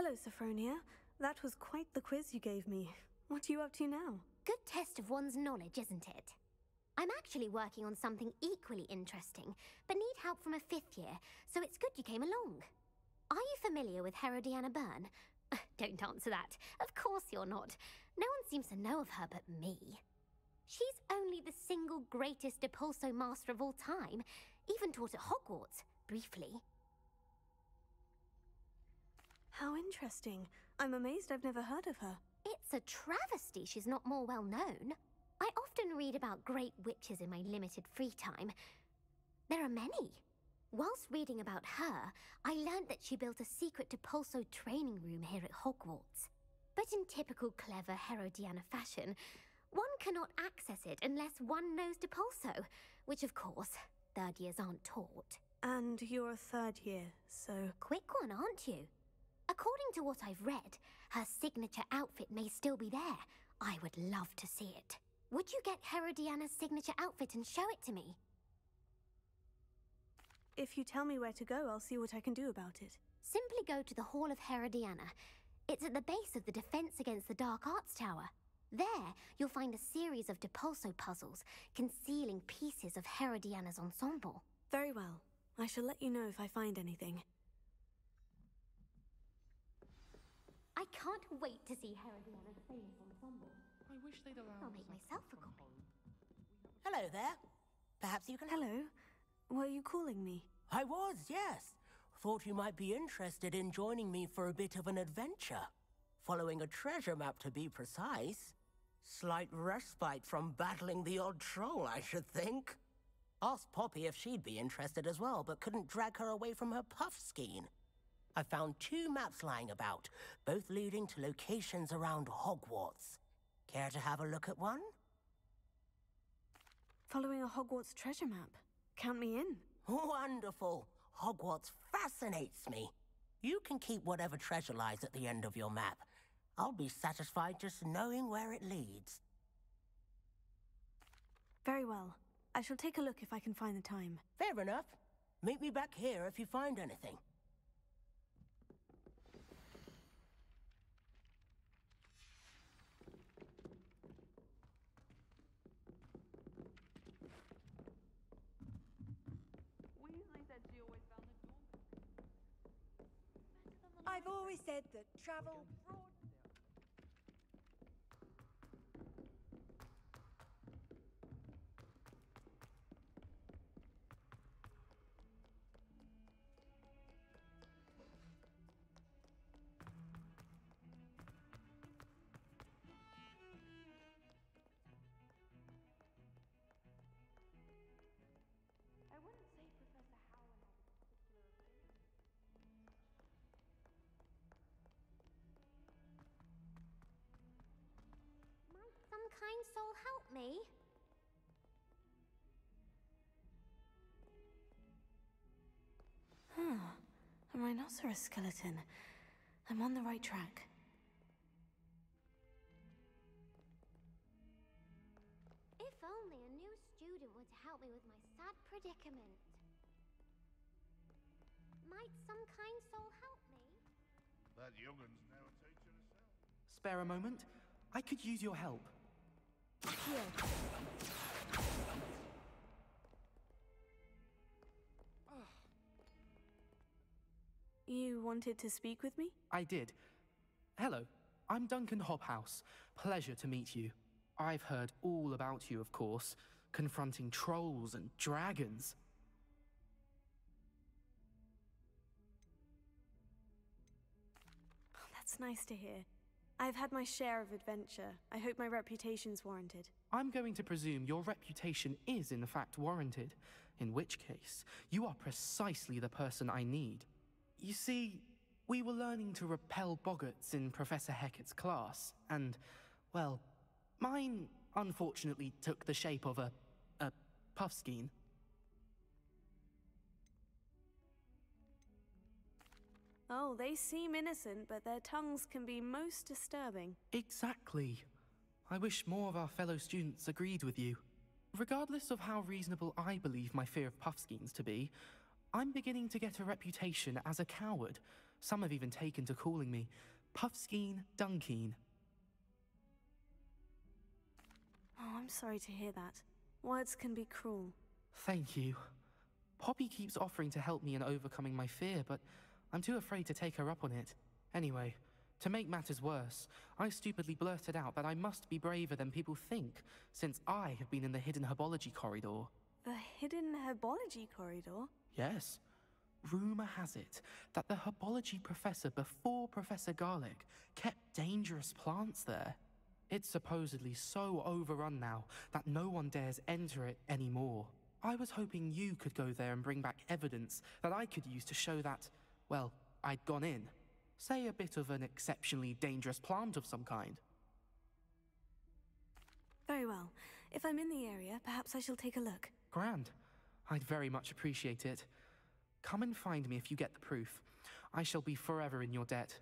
Hello, Sophronia. That was quite the quiz you gave me. What are you up to now? Good test of one's knowledge, isn't it? I'm actually working on something equally interesting, but need help from a fifth year, so it's good you came along. Are you familiar with Herodiana Byrne? Don't answer that. Of course you're not. No one seems to know of her but me. She's only the single greatest De Pulso master of all time, even taught at Hogwarts, briefly. How interesting. I'm amazed I've never heard of her. It's a travesty she's not more well known. I often read about great witches in my limited free time. There are many. Whilst reading about her, I learned that she built a secret Depulso training room here at Hogwarts. But in typical clever Herodiana fashion, one cannot access it unless one knows Depulso, which of course, third years aren't taught. And you're a third year, so... Quick one, aren't you? According to what I've read, her signature outfit may still be there. I would love to see it. Would you get Herodiana's signature outfit and show it to me? If you tell me where to go, I'll see what I can do about it. Simply go to the Hall of Herodiana. It's at the base of the Defense Against the Dark Arts Tower. There, you'll find a series of Depulso puzzles concealing pieces of Herodiana's ensemble. Very well. I shall let you know if I find anything. I can't wait to see Herodiana's famous ensemble. I wish they'd allow I'll make myself a copy. Hello there. Perhaps you can... Hello. Were you calling me? I was, yes. Thought you might be interested in joining me for a bit of an adventure. Following a treasure map, to be precise. Slight respite from battling the odd troll, I should think. Asked Poppy if she'd be interested as well, but couldn't drag her away from her Puffskein. I found two maps lying about, both leading to locations around Hogwarts. Care to have a look at one? Following a Hogwarts treasure map? Count me in. Wonderful. Hogwarts fascinates me. You can keep whatever treasure lies at the end of your map. I'll be satisfied just knowing where it leads. Very well. I shall take a look if I can find the time. Fair enough. Meet me back here if you find anything. I've always said that travel broad... I wouldn't say Professor Howland has a particular opinion. Kind soul, help me. A rhinoceros skeleton. I'm on the right track. If only a new student would help me with my sad predicament. Might some kind soul help me? That youngin's now a teacher herself. Spare a moment. I could use your help. You wanted to speak with me? I did. Hello, I'm Duncan Hobhouse. Pleasure to meet you. I've heard all about you, of course, confronting trolls and dragons. Oh, that's nice to hear. I've had my share of adventure. I hope my reputation's warranted. I'm going to presume your reputation is in fact warranted, in which case, you are precisely the person I need. You see, we were learning to repel boggarts in Professor Heckett's class, and, well, mine unfortunately took the shape of a Puffskein. Oh, they seem innocent, but their tongues can be most disturbing. Exactly. I wish more of our fellow students agreed with you. Regardless of how reasonable I believe my fear of Puffskeins to be, I'm beginning to get a reputation as a coward, Some have even taken to calling me Puffskein Dunkin. Oh, I'm sorry to hear that. Words can be cruel. Thank you. Poppy keeps offering to help me in overcoming my fear, but I'm too afraid to take her up on it. Anyway, to make matters worse, I stupidly blurted out that I must be braver than people think, since I have been in the Hidden Herbology Corridor. The Hidden Herbology Corridor? Yes. Rumour has it that the herbology professor before Professor Garlick kept dangerous plants there. It's supposedly so overrun now that no one dares enter it anymore. I was hoping you could go there and bring back evidence that I could use to show that, well, I'd gone in. Say a bit of an exceptionally dangerous plant of some kind. Very well. If I'm in the area, perhaps I shall take a look. Grand. I'd very much appreciate it. Come and find me if you get the proof. I shall be forever in your debt.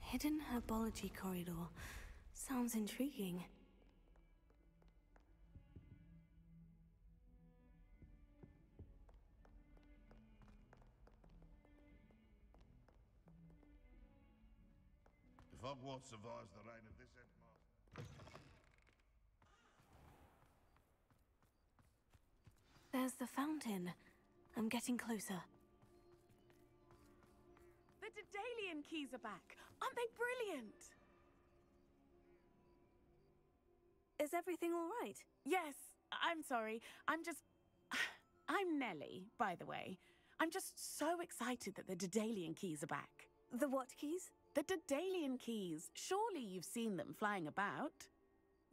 Hidden Herbology Corridor. Sounds intriguing. If Hogwarts survives the reign of this headmaster... There's the fountain. I'm getting closer. The Dedalian keys are back. Aren't they brilliant? Is everything all right? Yes. I'm sorry. I'm Nelly, by the way. I'm just so excited that the Dedalian keys are back. The what keys? The Dedalian keys. Surely you've seen them flying about.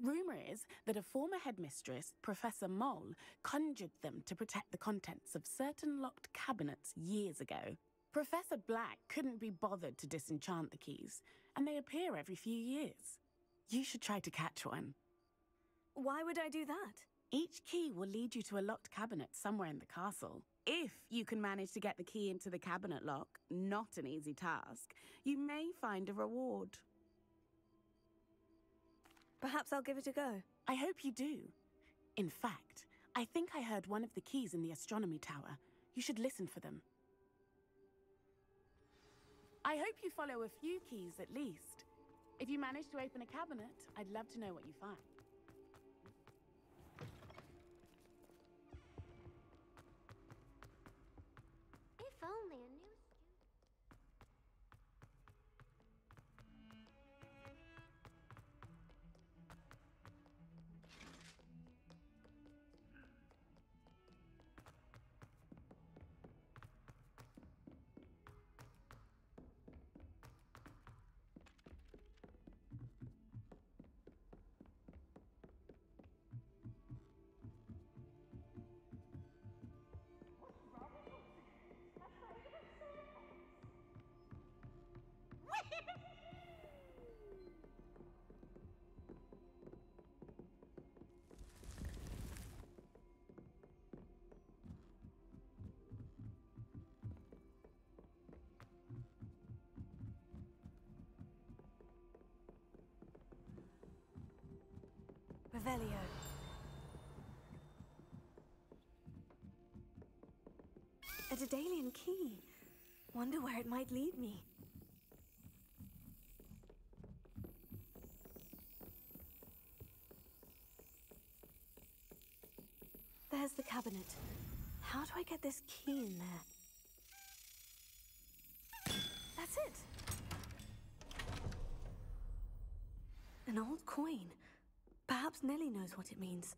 Rumour is that a former headmistress, Professor Mole, conjured them to protect the contents of certain locked cabinets years ago. Professor Black couldn't be bothered to disenchant the keys, and they appear every few years. You should try to catch one. Why would I do that? Each key will lead you to a locked cabinet somewhere in the castle. If you can manage to get the key into the cabinet lock, not an easy task, you may find a reward. Perhaps I'll give it a go. I hope you do. In fact, I think I heard one of the keys in the astronomy tower. You should listen for them. I hope you follow a few keys at least. If you manage to open a cabinet, I'd love to know what you find. Revelio. A Dedalian key. Wonder where it might lead me. There's the cabinet. How do I get this key in there? That's it! An old coin. Perhaps Nelly knows what it means.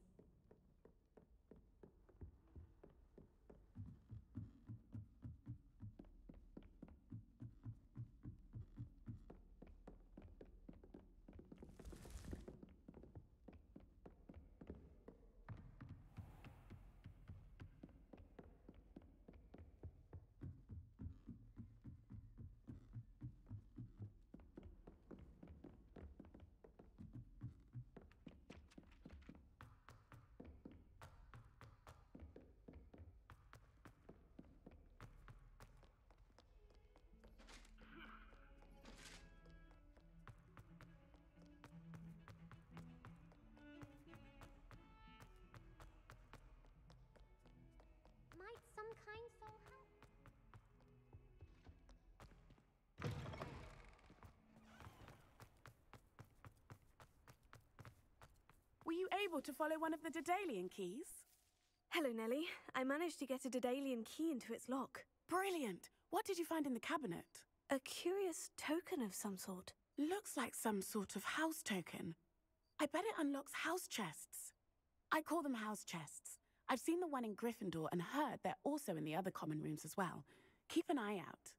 kind soul help? Were you able to follow one of the Dedalian keys? Hello, Nelly. I managed to get a Dedalian key into its lock. Brilliant! What did you find in the cabinet? A curious token of some sort. Looks like some sort of house token. I bet it unlocks house chests. I call them house chests. I've seen the one in Gryffindor and heard they're also in the other common rooms as well. Keep an eye out.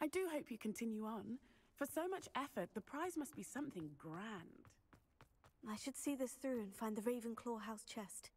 I do hope you continue on. For so much effort, the prize must be something grand. I should see this through and find the Ravenclaw house chest.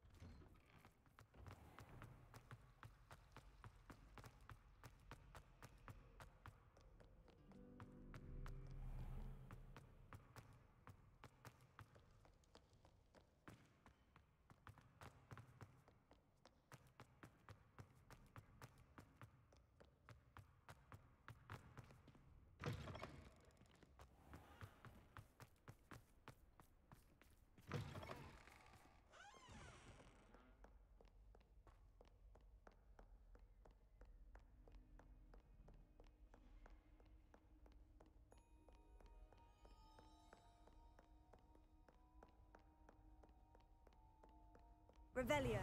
Revelio.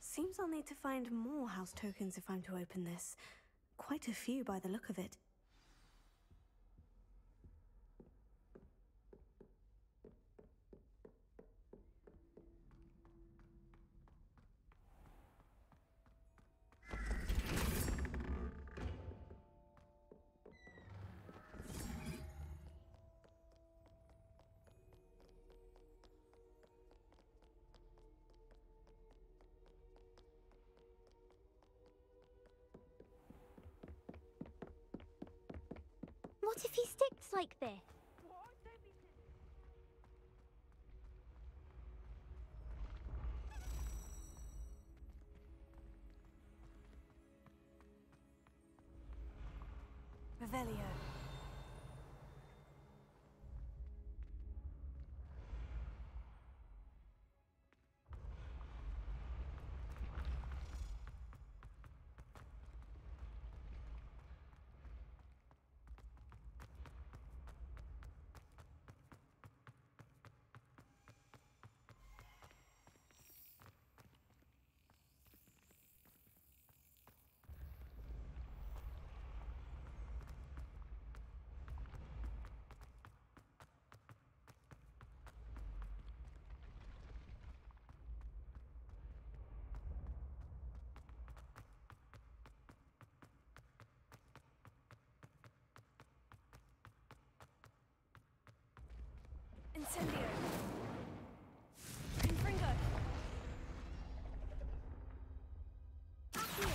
Seems I'll need to find more house tokens if I'm to open this. Quite a few by the look of it. What if he sticks like this? Revelio. Incendio. Confringo. Accio.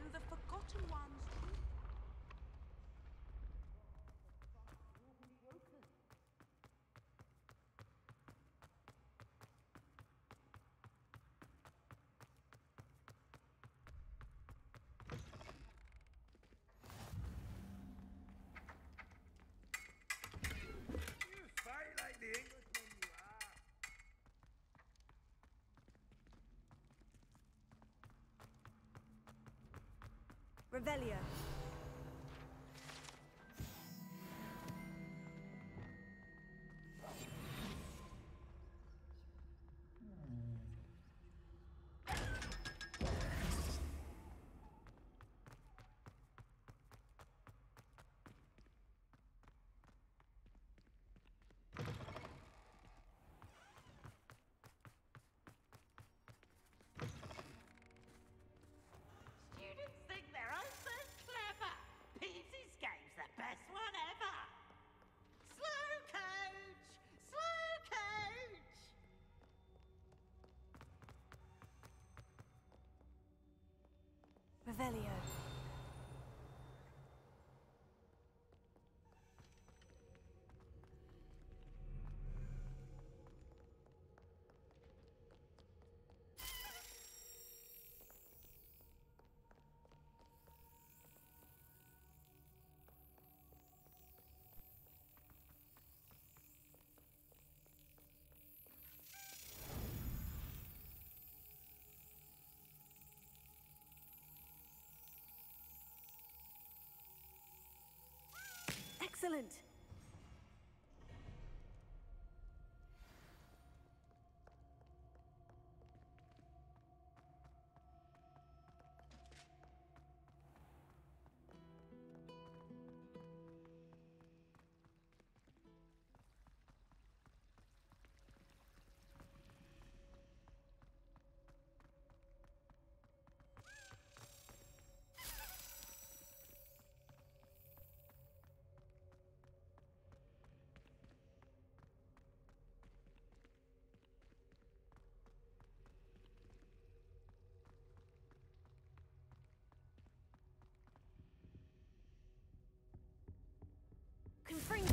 when the forgotten ones... Revelia. Revelio. Excellent.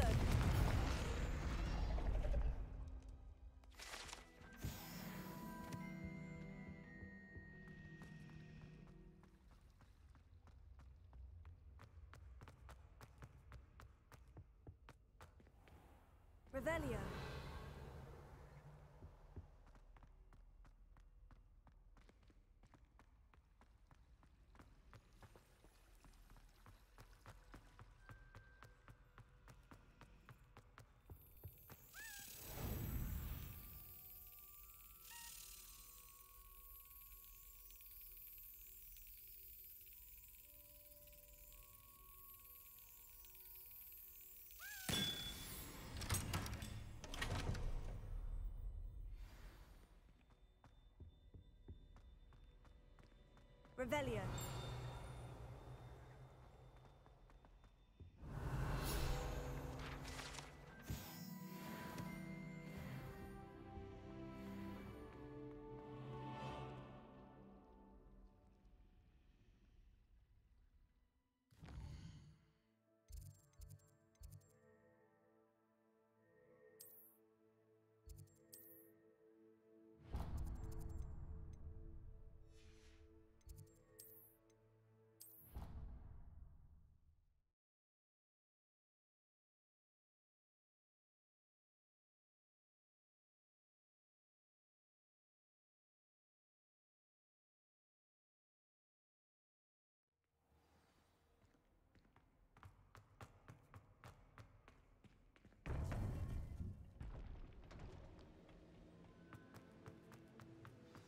Revelio. Revelio.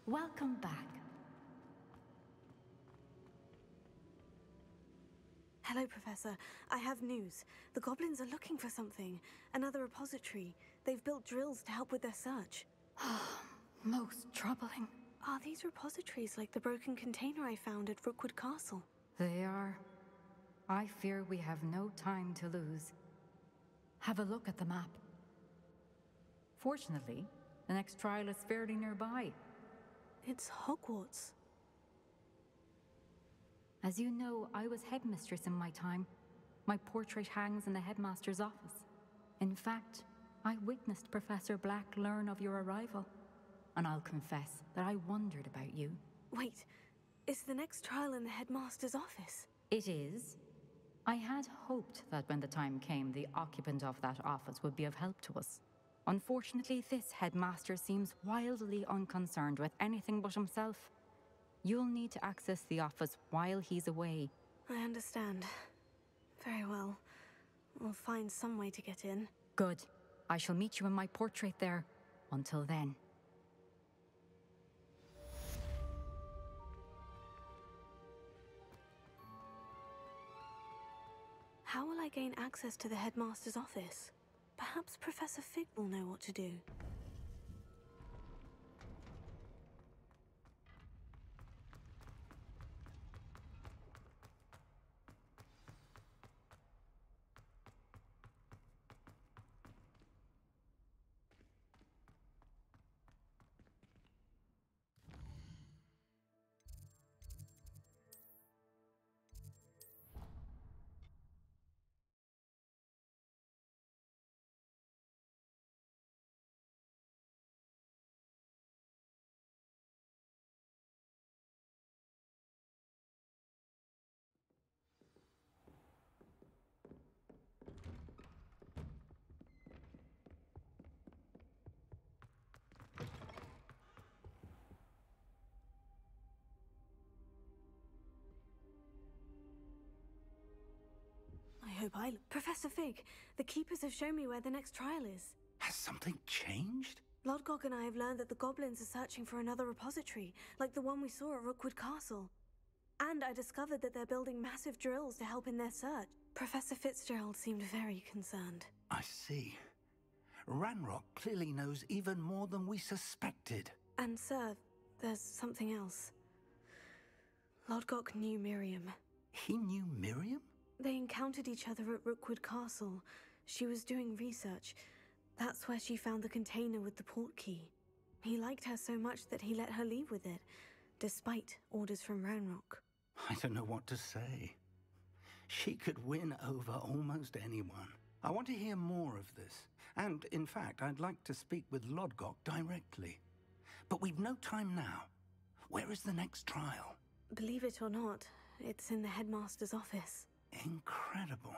Welcome back. Hello, Professor. I have news. The goblins are looking for something. Another repository. They've built drills to help with their search. Most troubling. Are these repositories like the broken container I found at Rookwood Castle? They are. I fear we have no time to lose. Have a look at the map. Fortunately, the next trial is fairly nearby. It's Hogwarts. As you know, I was headmistress in my time. My portrait hangs in the headmaster's office. In fact, I witnessed Professor Black learn of your arrival. And I'll confess that I wondered about you. Wait, is the next trial in the headmaster's office? It is. I had hoped that when the time came, the occupant of that office would be of help to us. Unfortunately, this headmaster seems wildly unconcerned with anything but himself. You'll need to access the office while he's away. I understand. Very well. We'll find some way to get in. Good. I shall meet you in my portrait there. Until then. How will I gain access to the headmaster's office? Perhaps Professor Figg will know what to do. Professor Figg, the Keepers have shown me where the next trial is. Has something changed? Lodgok and I have learned that the goblins are searching for another repository, like the one we saw at Rookwood Castle. And I discovered that they're building massive drills to help in their search. Professor Fitzgerald seemed very concerned. I see. Ranrock clearly knows even more than we suspected. And sir, there's something else. Lodgok knew Miriam. He knew Miriam? They encountered each other at Rookwood Castle. She was doing research. That's where she found the container with the port key. He liked her so much that he let her leave with it, despite orders from Ranrock. I don't know what to say. She could win over almost anyone. I want to hear more of this. And, in fact, I'd like to speak with Lodgok directly. But we've no time now. Where is the next trial? Believe it or not, it's in the headmaster's office. Incredible.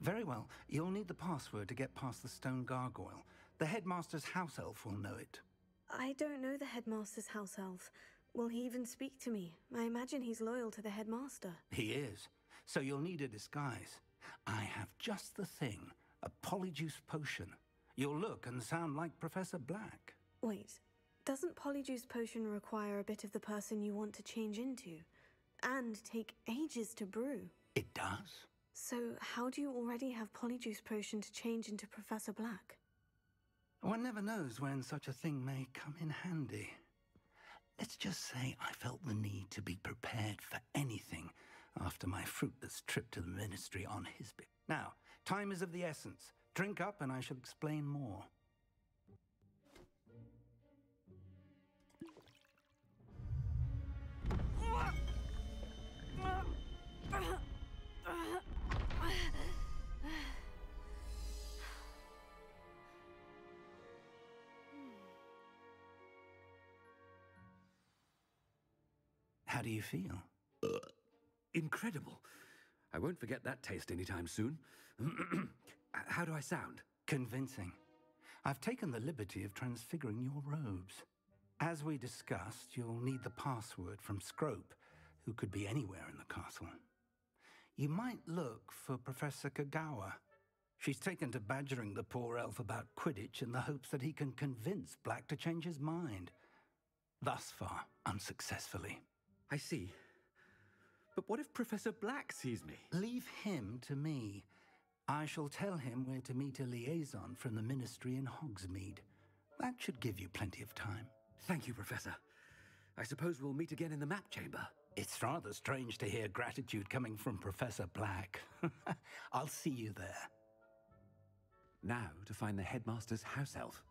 Very well, you'll need the password to get past the Stone Gargoyle. The headmaster's house elf will know it. I don't know the headmaster's house elf. Will he even speak to me? I imagine he's loyal to the headmaster. He is. So you'll need a disguise. I have just the thing. A Polyjuice Potion. You'll look and sound like Professor Black. Wait. Doesn't Polyjuice Potion require a bit of the person you want to change into? And take ages to brew? It does. So how do you already have Polyjuice Potion to change into Professor Black? One never knows when such a thing may come in handy. Let's just say I felt the need to be prepared for anything after my fruitless trip to the Ministry on his bit. Now, time is of the essence. Drink up and I shall explain more. How do you feel? Incredible. I won't forget that taste anytime soon. How do I sound? Convincing. I've taken the liberty of transfiguring your robes. As we discussed, you'll need the password from Scrope, who could be anywhere in the castle. You might look for Professor Kagawa. She's taken to badgering the poor elf about Quidditch in the hopes that he can convince Black to change his mind. Thus far, unsuccessfully. I see. But what if Professor Black sees me? Leave him to me. I shall tell him where to meet a liaison from the Ministry in Hogsmeade. That should give you plenty of time. Thank you, Professor. I suppose we'll meet again in the map chamber. It's rather strange to hear gratitude coming from Professor Black. I'll see you there. Now to find the headmaster's house elf.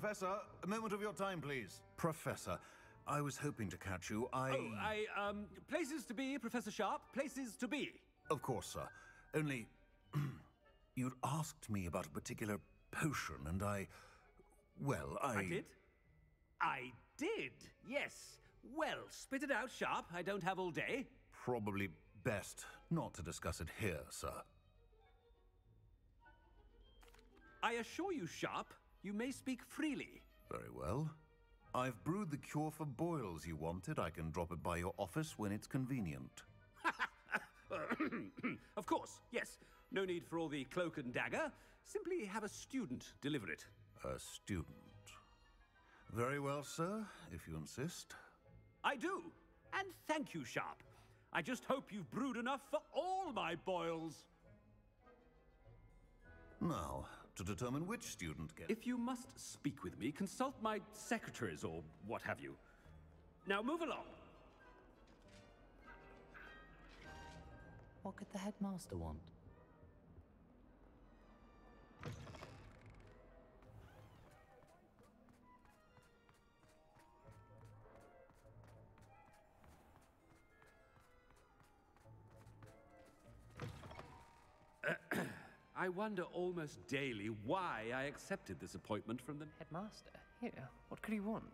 Professor, a moment of your time, please. Professor, I was hoping to catch you. Places to be, Professor Sharp. Places to be. Of course, sir. Only, you'd asked me about a particular potion, and I did, yes. Well, spit it out, Sharp. I don't have all day. Probably best not to discuss it here, sir. I assure you, Sharp, you may speak freely. Very well. I've brewed the cure for boils you wanted. I can drop it by your office when it's convenient. Of course, yes. No need for all the cloak and dagger. Simply have a student deliver it. A student. Very well, sir, if you insist. I do, and thank you, Sharp. I just hope you've brewed enough for all my boils. Now, to determine which student gets... If you must speak with me, consult my secretaries or what have you. Now move along. What could the headmaster want? I wonder almost daily why I accepted this appointment from the... Headmaster? Here, what could he want?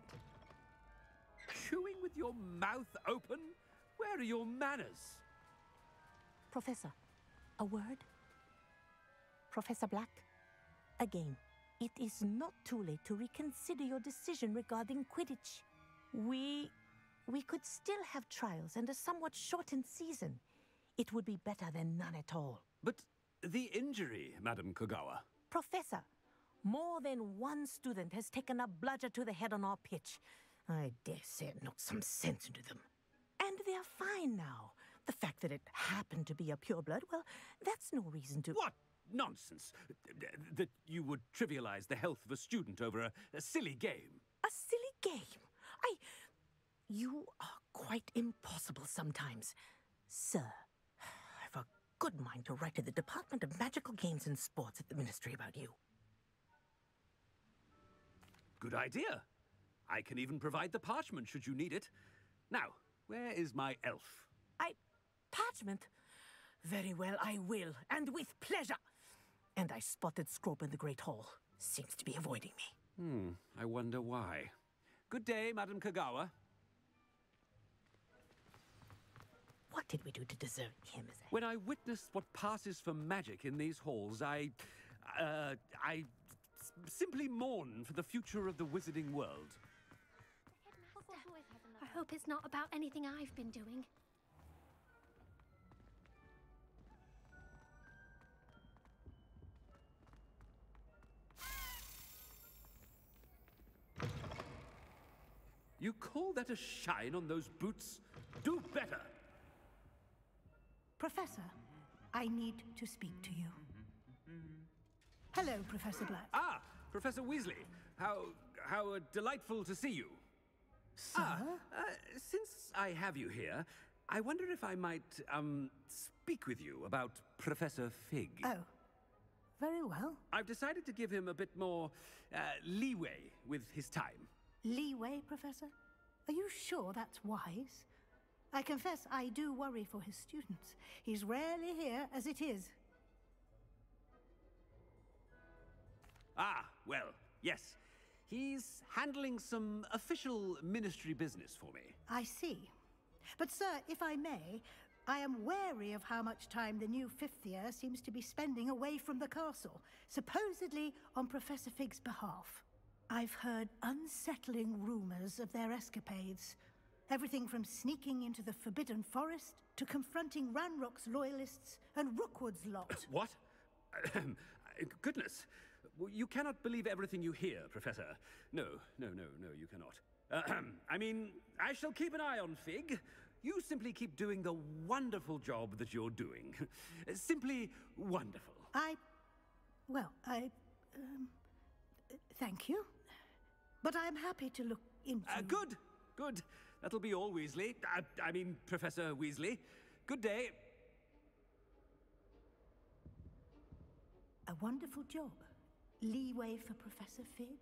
Chewing with your mouth open? Where are your manners? Professor, a word? Professor Black, again, it is not too late to reconsider your decision regarding Quidditch. We could still have trials and a somewhat shortened season. It would be better than none at all. But... the injury, Madam Kagawa. Professor, more than one student has taken a bludger to the head on our pitch. I dare say it knocked some sense into them. And they're fine now. The fact that it happened to be a pureblood, well, that's no reason to... What nonsense! That you would trivialize the health of a student over a silly game. A silly game? You are quite impossible sometimes, sir. Good mind to write to the Department of Magical Games and Sports at the Ministry about you. Good idea. I can even provide the parchment should you need it. Now, where is my elf? Parchment? Very well, I will, and with pleasure. And I spotted Scrope in the Great Hall. Seems to be avoiding me. I wonder why. Good day, Madam Kagawa. What did we do to deserve him as a... When I witnessed what passes for magic in these halls, I simply mourn for the future of the wizarding world. The headmaster. I hope it's not about anything I've been doing. You call that a shine on those boots? Do better! Professor, I need to speak to you. Hello, Professor Black. Ah, Professor Weasley. How delightful to see you. Sir? Since I have you here, I wonder if I might, speak with you about Professor Figg. Oh, very well. I've decided to give him a bit more, leeway with his time. Leeway, Professor? Are you sure that's wise? I confess I do worry for his students. He's rarely here as it is. Ah, well, yes. He's handling some official ministry business for me. I see. But, sir, if I may, I am wary of how much time the new fifth year seems to be spending away from the castle, supposedly on Professor Figg's behalf. I've heard unsettling rumors of their escapades. Everything from sneaking into the Forbidden Forest to confronting Ranrock's loyalists and Rookwood's lot. What? Goodness. You cannot believe everything you hear, Professor. No, you cannot. I mean, I shall keep an eye on Figg. You simply keep doing the wonderful job that you're doing. Simply wonderful. Thank you. But I'm happy to look into... Good. That'll be all, Weasley. I mean, Professor Weasley. Good day. A wonderful job. Leeway for Professor Figg.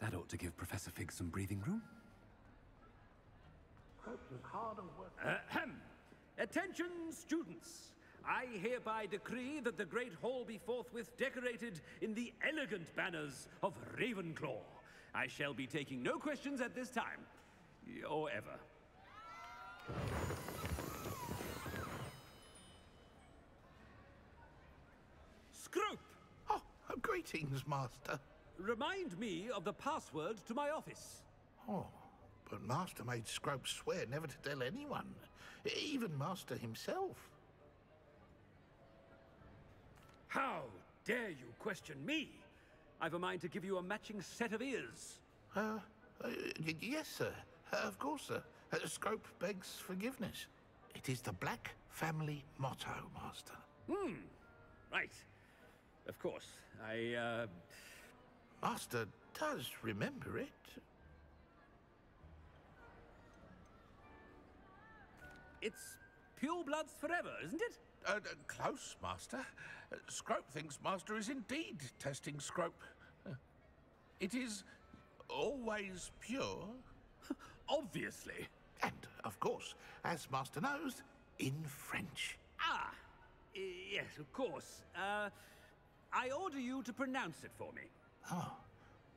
That ought to give Professor Figg some breathing room. Ahem. Attention, students! I hereby decree that the Great Hall be forthwith decorated in the elegant banners of Ravenclaw. I shall be taking no questions at this time. Or ever. Scrope! Oh, greetings, Master. Remind me of the password to my office. Oh, but Master made Scrope swear never to tell anyone, even Master himself. How dare you question me? I've a mind to give you a matching set of ears. Yes, sir. Of course, sir. Scrope begs forgiveness. It is the Black family motto, Master. Hmm. Right. Of course. Master does remember it. It's purebloods forever, isn't it? Close, Master. Scrope thinks Master is indeed testing Scrope. It is always pure. Obviously. And, of course, as Master knows, in French. Ah, yes, of course. I order you to pronounce it for me. Oh,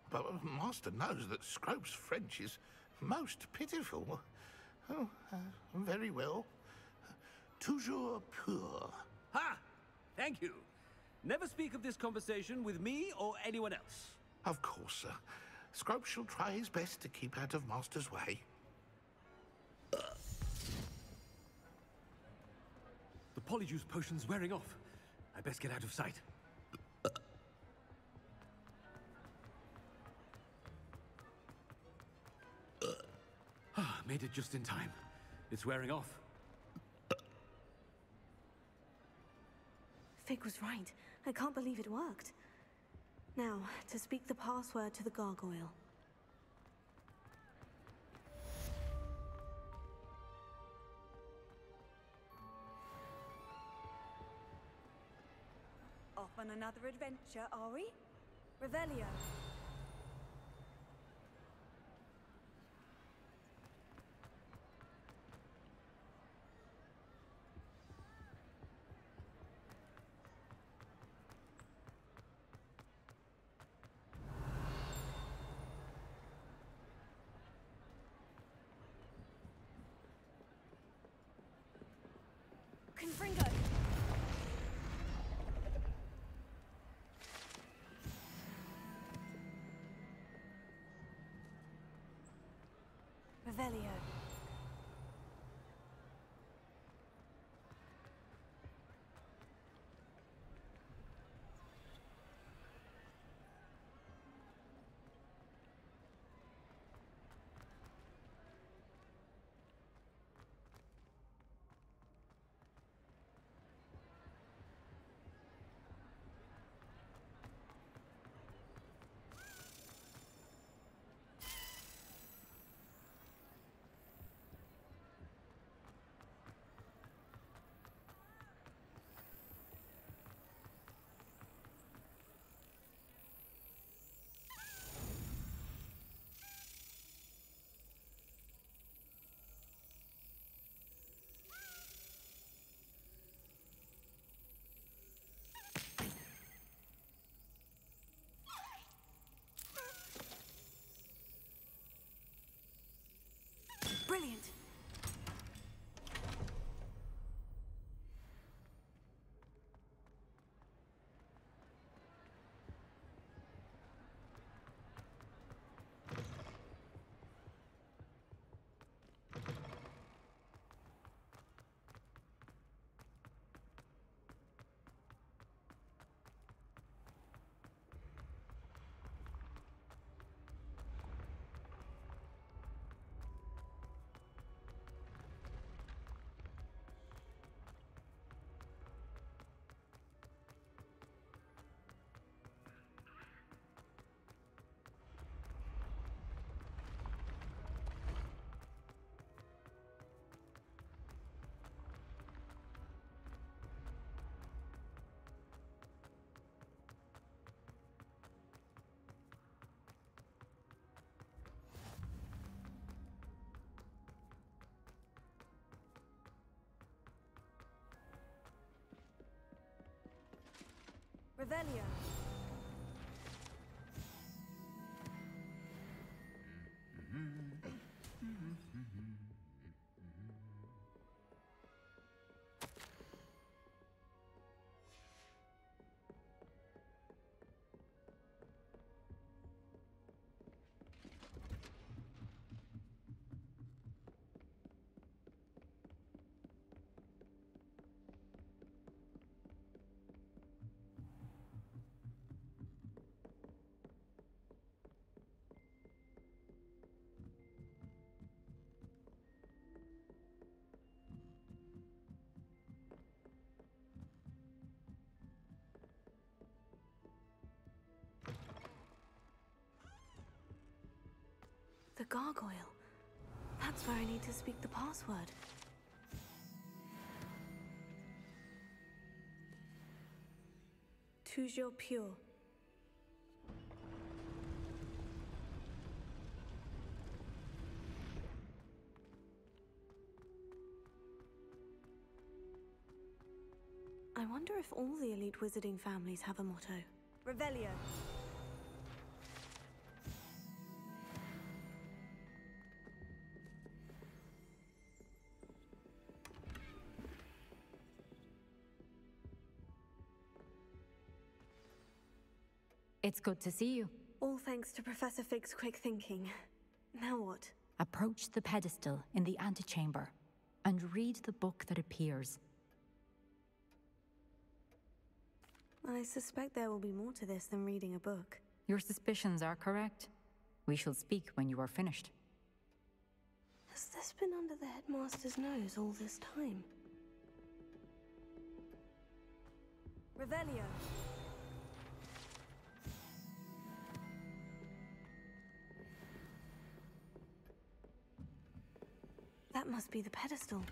but Master knows that Scrope's French is most pitiful. Oh, very well. Toujours pur. Ha! Thank you. Never speak of this conversation with me or anyone else. Of course, sir. Scrope shall try his best to keep out of Master's way. The Polyjuice Potion's wearing off. I best get out of sight. Made it just in time. It's wearing off. Figg was right. I can't believe it worked. Now, to speak the password to the gargoyle. Off on another adventure, are we? Revelio. Revelio. Revelio. The gargoyle. That's where I need to speak the password. Toujours pure. I wonder if all the elite wizarding families have a motto. Revelio. It's good to see you. All thanks to Professor Figg's quick thinking. Now what? Approach the pedestal in the antechamber and read the book that appears. I suspect there will be more to this than reading a book. Your suspicions are correct. We shall speak when you are finished. Has this been under the headmaster's nose all this time? Revelio. That must be the pedestal.